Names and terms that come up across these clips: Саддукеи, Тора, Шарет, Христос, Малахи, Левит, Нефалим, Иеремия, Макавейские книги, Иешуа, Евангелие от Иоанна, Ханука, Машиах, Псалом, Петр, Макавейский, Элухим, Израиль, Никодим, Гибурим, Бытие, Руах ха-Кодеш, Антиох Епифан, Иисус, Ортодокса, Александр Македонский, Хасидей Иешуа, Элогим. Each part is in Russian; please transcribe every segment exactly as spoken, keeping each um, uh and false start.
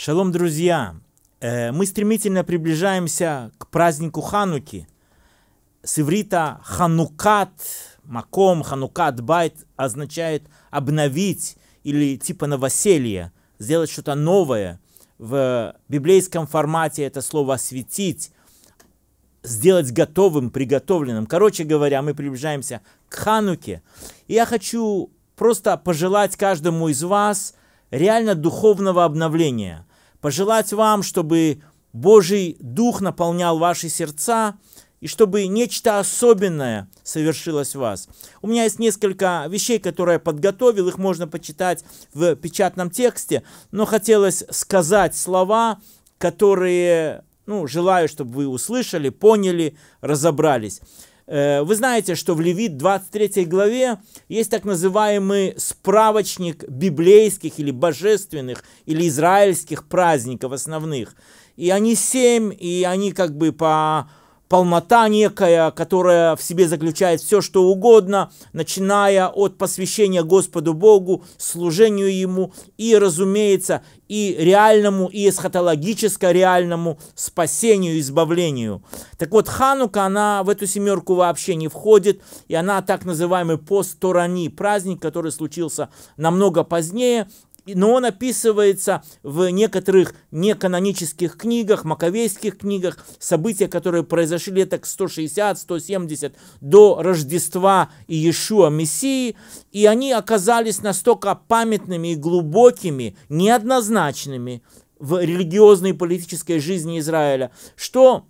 Шалом, друзья! Мы стремительно приближаемся к празднику Хануки. С иврита ханукат, маком, ханукат, байт означает обновить или типа новоселье, сделать что-то новое. В библейском формате это слово осветить, сделать готовым, приготовленным. Короче говоря, мы приближаемся к Хануке. И я хочу просто пожелать каждому из вас реально духовного обновления. Пожелать вам, чтобы Божий Дух наполнял ваши сердца, и чтобы нечто особенное совершилось в вас. У меня есть несколько вещей, которые я подготовил, их можно почитать в печатном тексте, но хотелось сказать слова, которые, ну, желаю, чтобы вы услышали, поняли, разобрались. Вы знаете, что в Левит двадцать третьей главе есть так называемый справочник библейских или божественных, или израильских праздников основных. И они семь, и они как бы по... полнота некая, которая в себе заключает все, что угодно, начиная от посвящения Господу Богу, служению Ему и, разумеется, и реальному, и эсхатологически реальному спасению, избавлению. Так вот, Ханука, она в эту семерку вообще не входит, и она так называемый пост-Торани, праздник, который случился намного позднее, но он описывается в некоторых неканонических книгах, макавейских книгах, события, которые произошли лет так сто шестьдесят — сто семьдесят до Рождества Иешуа Мессии, и они оказались настолько памятными и глубокими, неоднозначными в религиозной и политической жизни Израиля, что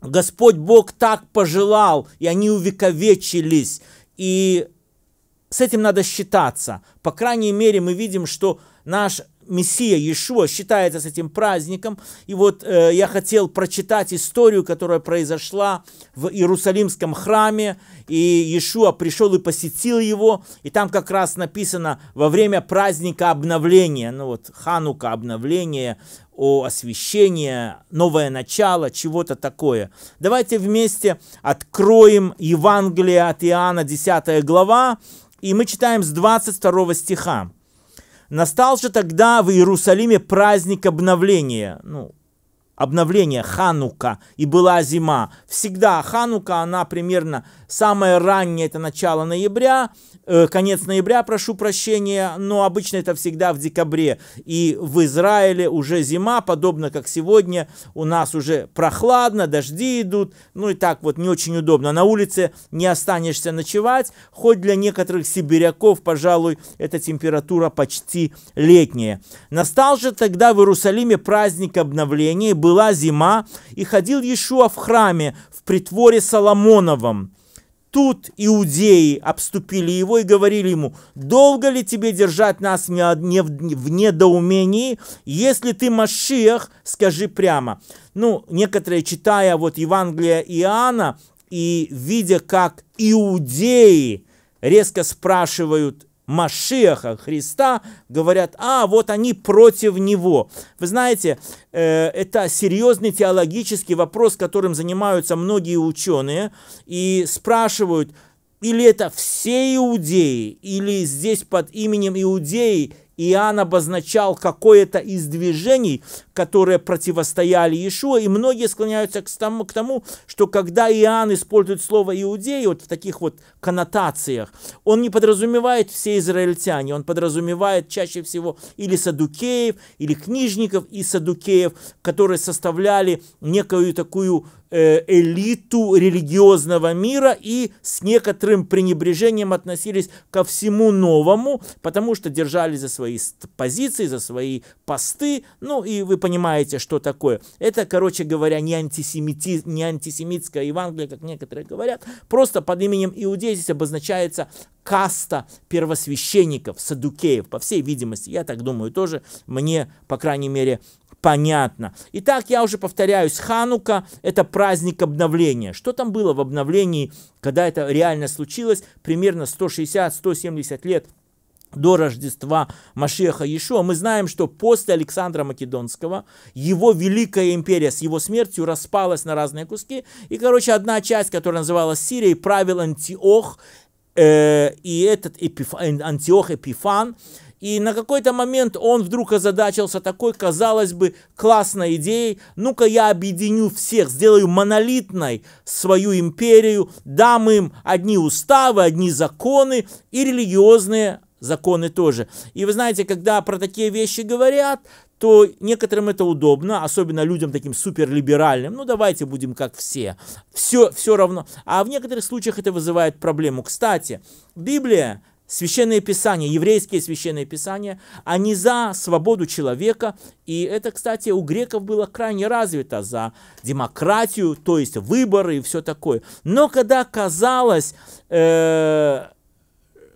Господь Бог так пожелал, и они увековечились, и с этим надо считаться. По крайней мере, мы видим, что наш Мессия Иешуа считается с этим праздником. И вот э, я хотел прочитать историю, которая произошла в Иерусалимском храме. И Иешуа пришел и посетил его. И там как раз написано во время праздника обновления. Ну вот Ханука, обновление, о освящении, новое начало, чего-то такое. Давайте вместе откроем Евангелие от Иоанна, десятая глава. И мы читаем с двадцать второго стиха. «Настал же тогда в Иерусалиме праздник обновления». Ну, обновление, Ханука, и была зима. Всегда Ханука, она примерно самое раннее, это начало ноября, э, конец ноября, прошу прощения, но обычно это всегда в декабре. И в Израиле уже зима, подобно как сегодня, у нас уже прохладно, дожди идут, ну и так вот не очень удобно. На улице не останешься ночевать, хоть для некоторых сибиряков, пожалуй, эта температура почти летняя. Настал же тогда в Иерусалиме праздник обновления, была зима, и ходил Иешуа в храме в притворе Соломоновом. Тут иудеи обступили его и говорили ему: «Долго ли тебе держать нас в недоумении? Если ты Машиах, скажи прямо». Ну, некоторые, читая вот Евангелие Иоанна и видя, как иудеи резко спрашивают Машиаха, Христа, говорят: а, вот они против него. Вы знаете, э, это серьезный теологический вопрос, которым занимаются многие ученые, и спрашивают, или это все иудеи, или здесь под именем иудеи Иоанн обозначал какое-то из движений, которые противостояли Иешуа, и многие склоняются к тому, к тому, что когда Иоанн использует слово «иудеи» вот в таких вот коннотациях, он не подразумевает все израильтяне, он подразумевает чаще всего или саддукеев, или книжников и саддукеев, которые составляли некую такую элиту религиозного мира и с некоторым пренебрежением относились ко всему новому, потому что держались за свои позиции, за свои посты, ну и вы понимаете, что такое. Это, короче говоря, не, антисемити... не антисемитское Евангелие, как некоторые говорят, просто под именем иудеи здесь обозначается каста первосвященников, саддукеев, по всей видимости, я так думаю тоже, мне, по крайней мере, понятно. Итак, я уже повторяюсь, Ханука – это праздник обновления. Что там было в обновлении, когда это реально случилось? Примерно сто шестьдесят — сто семьдесят лет до Рождества Машиаха Иешуа. Мы знаем, что после Александра Македонского его Великая империя с его смертью распалась на разные куски. И, короче, одна часть, которая называлась Сирией, правил Антиох, э, и этот Антиох Епифан. И на какой-то момент он вдруг озадачился такой, казалось бы, классной идеей. Ну-ка я объединю всех, сделаю монолитной свою империю, дам им одни уставы, одни законы и религиозные законы тоже. И вы знаете, когда про такие вещи говорят, то некоторым это удобно, особенно людям таким суперлиберальным. Ну, давайте будем как все. Все, все равно. А в некоторых случаях это вызывает проблему. Кстати, Библия, Священные Писания, еврейские Священные Писания, они за свободу человека. И это, кстати, у греков было крайне развито, за демократию, то есть выборы и все такое. Но когда казалось, э,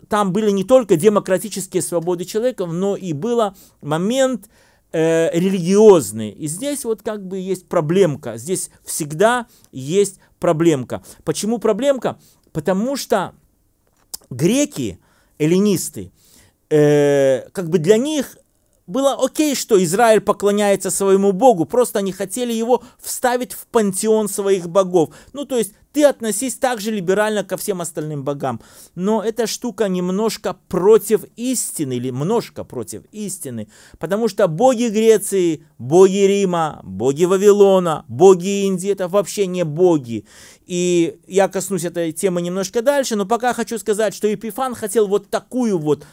там были не только демократические свободы человека, но и был момент э, религиозный. И здесь вот как бы есть проблемка. Здесь всегда есть проблемка. Почему проблемка? Потому что греки... эллинисты, э, как бы для них было окей, что Израиль поклоняется своему богу, просто они хотели его вставить в пантеон своих богов. Ну, то есть ты относись также либерально ко всем остальным богам. Но эта штука немножко против истины, или множко против истины, потому что боги Греции, боги Рима, боги Вавилона, боги Индии — это вообще не боги. И я коснусь этой темы немножко дальше, но пока хочу сказать, что Епифан хотел вот такую вот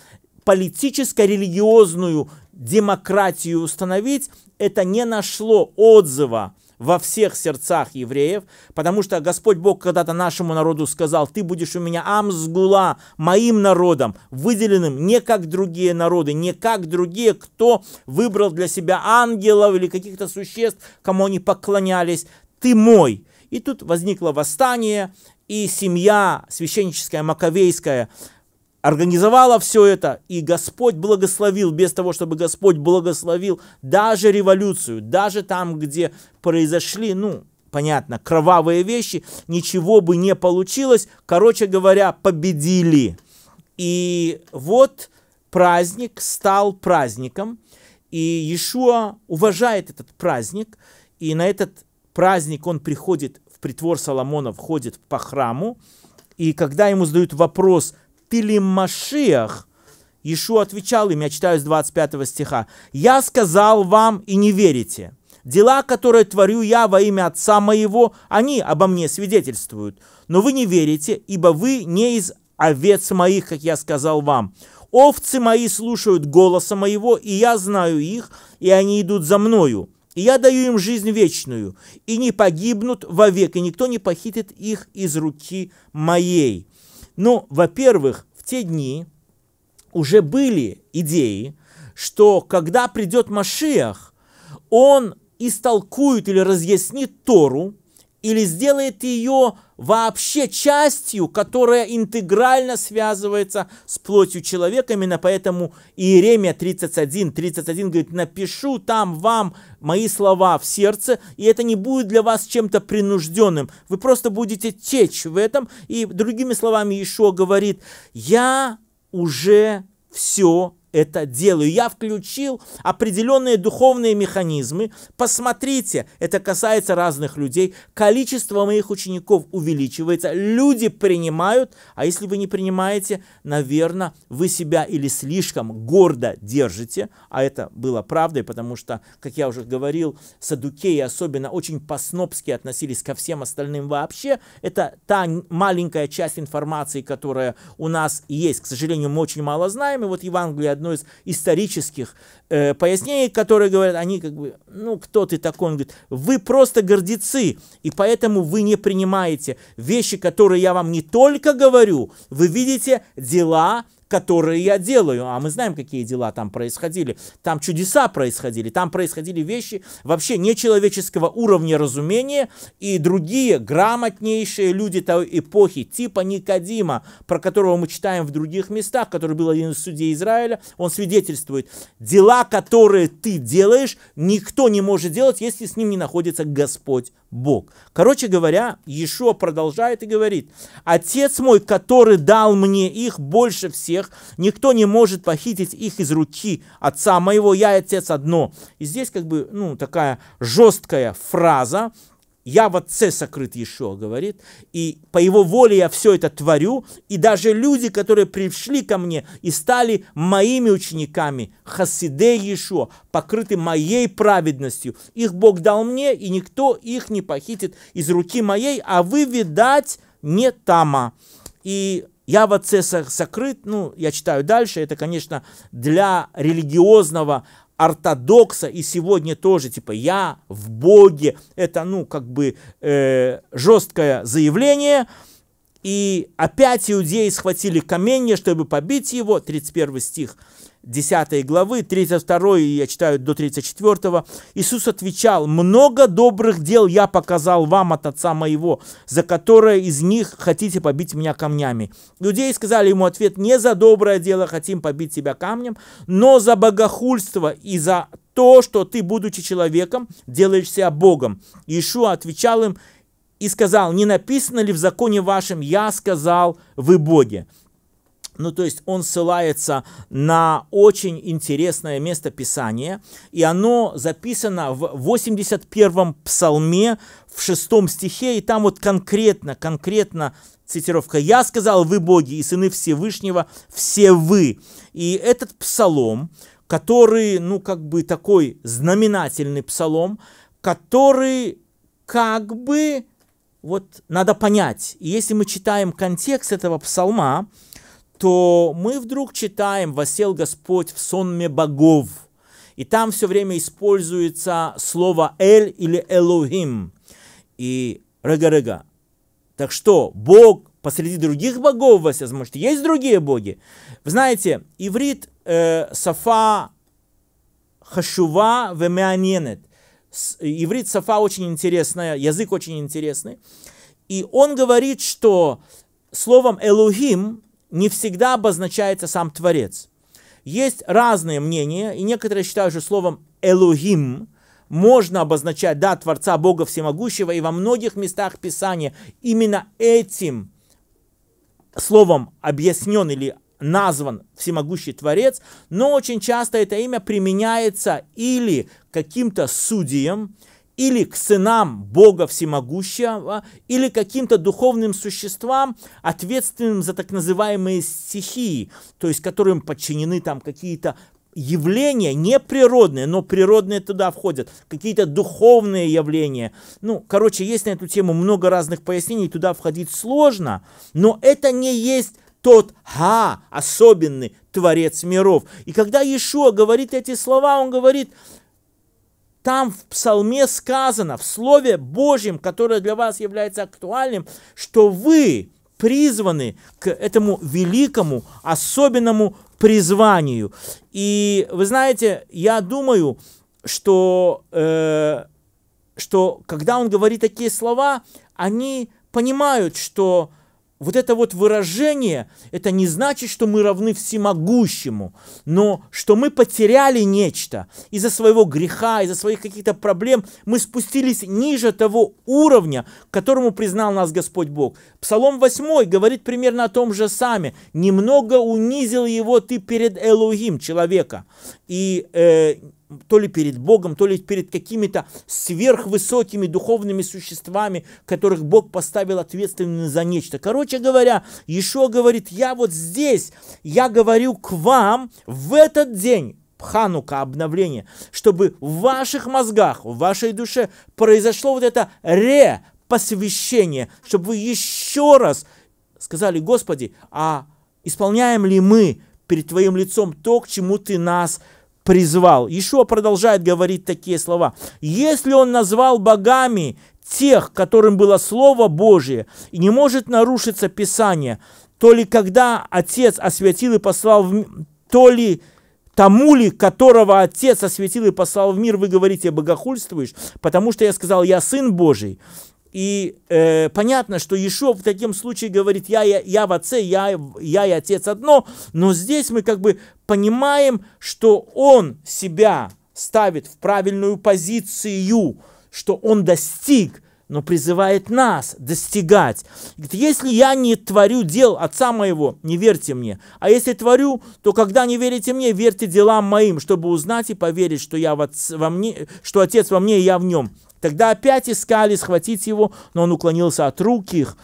политическо-религиозную демократию установить. Это не нашло отзыва во всех сердцах евреев, потому что Господь Бог когда-то нашему народу сказал: ты будешь у меня амсгула, моим народом, выделенным не как другие народы, не как другие, кто выбрал для себя ангелов или каких-то существ, кому они поклонялись, ты мой. И тут возникло восстание, и семья священническая Макавейская организовала все это, и Господь благословил, без того, чтобы Господь благословил даже революцию, даже там, где произошли, ну, понятно, кровавые вещи, ничего бы не получилось, короче говоря, победили. И вот праздник стал праздником, и Иешуа уважает этот праздник, и на этот праздник он приходит в притвор Соломона, входит по храму, и когда ему задают вопрос: «Ты ли Машиах?» Иешуа отвечал им, я читаю с двадцать пятого стиха: «Я сказал вам, и не верите. Дела, которые творю я во имя Отца моего, они обо мне свидетельствуют. Но вы не верите, ибо вы не из овец моих, как я сказал вам. Овцы мои слушают голоса моего, и я знаю их, и они идут за мною. И я даю им жизнь вечную, и не погибнут вовек, и никто не похитит их из руки моей». Ну, во-первых, в те дни уже были идеи, что когда придет Машиах, он истолкует или разъяснит Тору, или сделает ее вообще частью, которая интегрально связывается с плотью человека. Именно поэтому Иеремия тридцать один, тридцать один говорит: «Напишу там вам мои слова в сердце, и это не будет для вас чем-то принужденным. Вы просто будете течь в этом». И другими словами Иешуа говорит: «Я уже все это делаю. Я включил определенные духовные механизмы. Посмотрите, это касается разных людей. Количество моих учеников увеличивается. Люди принимают, а если вы не принимаете, наверное, вы себя или слишком гордо держите». А это было правдой, потому что, как я уже говорил, саддукеи особенно очень по-снобски относились ко всем остальным вообще. Это та маленькая часть информации, которая у нас есть. К сожалению, мы очень мало знаем. И вот Евангелие от одно из исторических э, пояснений, которые говорят, они как бы: ну, кто ты такой? Он говорит: вы просто гордецы, и поэтому вы не принимаете вещи, которые я вам не только говорю, вы видите дела, которые я делаю. А мы знаем, какие дела там происходили. Там чудеса происходили, там происходили вещи вообще нечеловеческого уровня разумения, и другие грамотнейшие люди той эпохи, типа Никодима, про которого мы читаем в других местах, который был один из судей Израиля, он свидетельствует: дела, которые ты делаешь, никто не может делать, если с ним не находится Господь Бог. Короче говоря, Иешуа продолжает и говорит: «Отец мой, который дал мне их, больше всех, никто не может похитить их из руки Отца моего, я и Отец одно». И здесь как бы, ну, такая жесткая фраза, Я в Отце сокрыт, Иешуа говорит, и по Его воле я все это творю, и даже люди, которые пришли ко мне и стали моими учениками, Хасидей Иешуа, покрыты моей праведностью, их Бог дал мне, и никто их не похитит из руки моей, а вы, видать, не тама. И я в Отце сокрыт, ну, я читаю дальше, это, конечно, для религиозного ортодокса, и сегодня тоже, типа, я в Боге, это, ну, как бы, э, жесткое заявление, и опять иудеи схватили камень, чтобы побить его, тридцать первый стих десятой главы, тридцать второй, я читаю до тридцать четвёртого, Иисус отвечал: «Много добрых дел я показал вам от Отца моего, за которое из них хотите побить меня камнями». Иудеи сказали ему ответ: «Не за доброе дело хотим побить тебя камнем, но за богохульство и за то, что ты, будучи человеком, делаешь себя Богом». Иешуа отвечал им и сказал: «Не написано ли в законе вашем, я сказал, вы боги?» Ну, то есть он ссылается на очень интересное место Писания, и оно записано в восемьдесят первом псалме, в шестом стихе, и там вот конкретно, конкретно цитировка: «Я сказал, вы боги, и сыны Всевышнего, все вы». И этот псалом, который, ну, как бы такой знаменательный псалом, который как бы, вот, надо понять. И если мы читаем контекст этого псалма, то мы вдруг читаем «Воссел Господь в сонме богов», и там все время используется слово «эль» или «элогим». И рыга-рыга, так что, Бог посреди других богов воссел? Может, есть другие боги? Вы знаете, иврит э, «сафа хашува вемеаненет». Иврит «сафа» очень интересная, язык очень интересный. И он говорит, что словом «элогим» не всегда обозначается сам Творец. Есть разные мнения, и некоторые считают, что словом «элогим» можно обозначать, да, Творца, Бога Всемогущего, и во многих местах Писания именно этим словом объяснен или назван Всемогущий Творец, но очень часто это имя применяется или каким-то судьям, или к сынам Бога Всемогущего, или каким-то духовным существам, ответственным за так называемые стихии, то есть которым подчинены там какие-то явления, не природные, но природные туда входят, какие-то духовные явления. Ну, короче, есть на эту тему много разных пояснений, туда входить сложно, но это не есть тот Ха, особенный Творец миров. И когда Иешуа говорит эти слова, он говорит: там в псалме сказано, в Слове Божьем, которое для вас является актуальным, что вы призваны к этому великому, особенному призванию. И вы знаете, я думаю, что, э, что когда он говорит такие слова, они понимают, что вот это вот выражение, это не значит, что мы равны всемогущему, но что мы потеряли нечто из-за своего греха, из-за своих каких-то проблем. Мы спустились ниже того уровня, к которому признал нас Господь Бог. Псалом восьмой говорит примерно о том же самом. «Немного унизил его ты перед Элухим», человека, и э, то ли перед Богом, то ли перед какими-то сверхвысокими духовными существами, которых Бог поставил ответственными за нечто. Короче говоря, Иешуа говорит: я вот здесь, я говорю к вам в этот день, Ханука, обновление, чтобы в ваших мозгах, в вашей душе произошло вот это ре-посвящение, чтобы вы еще раз сказали: Господи, а исполняем ли мы перед Твоим лицом то, к чему Ты нас призвал? Иешуа продолжает говорить такие слова: «Если он назвал богами тех, которым было Слово Божие, и не может нарушиться Писание, то ли когда Отец освятил и послал, в... то ли тому ли, которого Отец освятил и послал в мир, вы говорите, богохульствуешь, потому что я сказал, я Сын Божий». И э, понятно, что Иешуа в таком случае говорит: я, я, я в Отце, я, я и Отец одно, но здесь мы как бы понимаем, что он себя ставит в правильную позицию, что он достиг, но призывает нас достигать. Говорит: если я не творю дел Отца моего, не верьте мне, а если творю, то когда не верите мне, верьте делам моим, чтобы узнать и поверить, что, я в отце, во мне, что Отец во мне и я в нем. Тогда опять искали схватить его, но он уклонился от рук их.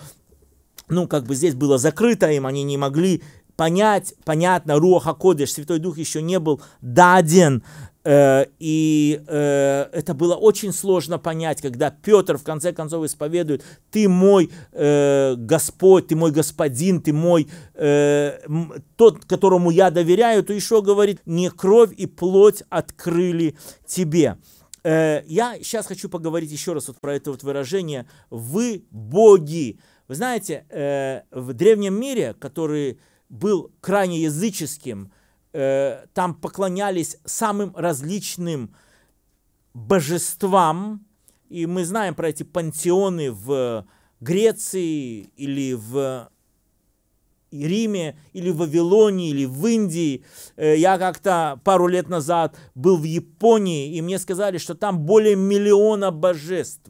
Ну, как бы здесь было закрыто им, они не могли понять, понятно, Руах ха-Кодеш, Святой Дух еще не был даден. И это было очень сложно понять, когда Петр в конце концов исповедует: «Ты мой Господь, ты мой Господин, ты мой тот, которому я доверяю», то еще говорит: «Не кровь и плоть открыли тебе». Я сейчас хочу поговорить еще раз вот про это вот выражение «вы боги». Вы знаете, в древнем мире, который был крайне языческим, там поклонялись самым различным божествам, и мы знаем про эти пантеоны в Греции, или в Риме, или в Вавилоне, или в Индии. Я как-то пару лет назад был в Японии, и мне сказали, что там более миллиона божеств.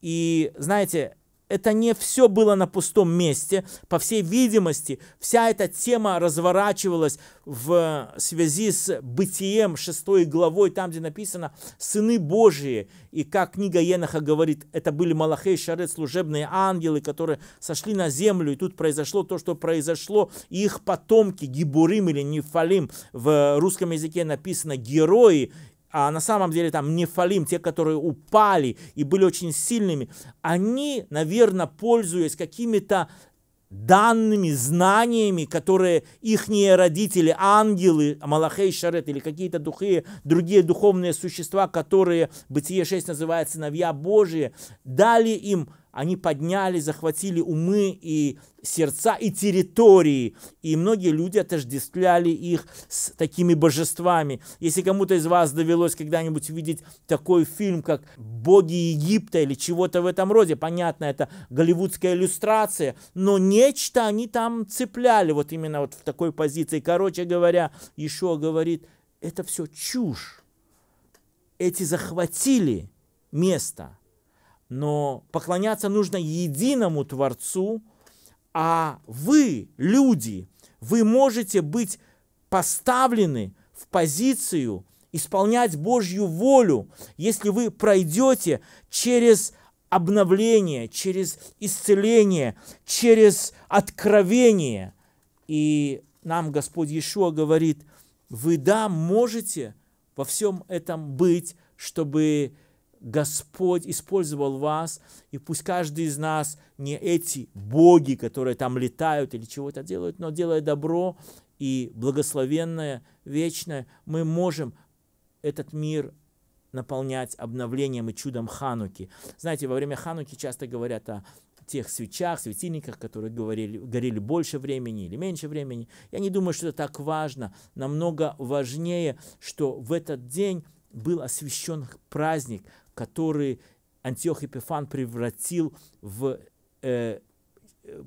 И, знаете, это не все было на пустом месте. По всей видимости, вся эта тема разворачивалась в связи с Бытием, шестой главой, там, где написано «Сыны Божии». И как книга Еноха говорит, это были Малахи и Шарет, служебные ангелы, которые сошли на землю, и тут произошло то, что произошло. И их потомки, Гибурим или Нефалим, в русском языке написано «герои», а на самом деле там Нефалим, те, которые упали и были очень сильными, они, наверное, пользуясь какими-то данными, знаниями, которые ихние родители, ангелы, Малахей, Шарет или какие-то другие духовные существа, которые Бытие шесть называет сыновья Божии, дали им, они подняли, захватили умы и сердца и территории. И многие люди отождествляли их с такими божествами. Если кому-то из вас довелось когда-нибудь видеть такой фильм, как «Боги Египта» или чего-то в этом роде, понятно, это голливудская иллюстрация, но нечто они там цепляли, вот именно вот в такой позиции. Короче говоря, Иешуа говорит, это все чушь. Эти захватили место. Но поклоняться нужно единому Творцу, а вы, люди, вы можете быть поставлены в позицию исполнять Божью волю, если вы пройдете через обновление, через исцеление, через откровение. И нам Господь Иешуа говорит, вы, да, можете во всем этом быть, чтобы Господь использовал вас, и пусть каждый из нас не эти боги, которые там летают или чего-то делают, но делая добро и благословенное, вечное, мы можем этот мир наполнять обновлением и чудом Хануки. Знаете, во время Хануки часто говорят о тех свечах, светильниках, которые горели, горели больше времени или меньше времени. Я не думаю, что это так важно. Намного важнее, что в этот день был освящен праздник, который Антиох Епифан превратил в э,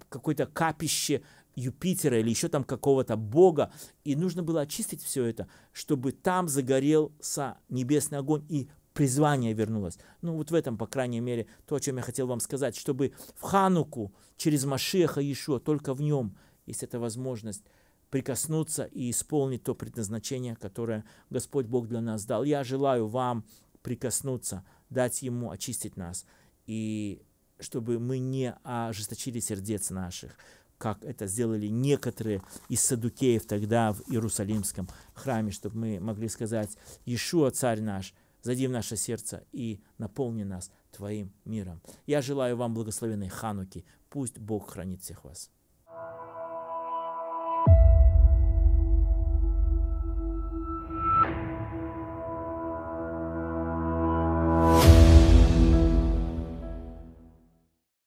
какое-то капище Юпитера или еще там какого-то бога. И нужно было очистить все это, чтобы там загорелся небесный огонь и призвание вернулось. Ну вот в этом, по крайней мере, то, о чем я хотел вам сказать, чтобы в Хануку через Машиаха Иешуа, только в нем есть эта возможность прикоснуться и исполнить то предназначение, которое Господь Бог для нас дал. Я желаю вам прикоснуться, дать Ему очистить нас, и чтобы мы не ожесточили сердец наших, как это сделали некоторые из саддукеев тогда в Иерусалимском храме, чтобы мы могли сказать: «Иешуа, Царь наш, зайди в наше сердце и наполни нас Твоим миром». Я желаю вам благословенной Хануки. Пусть Бог хранит всех вас.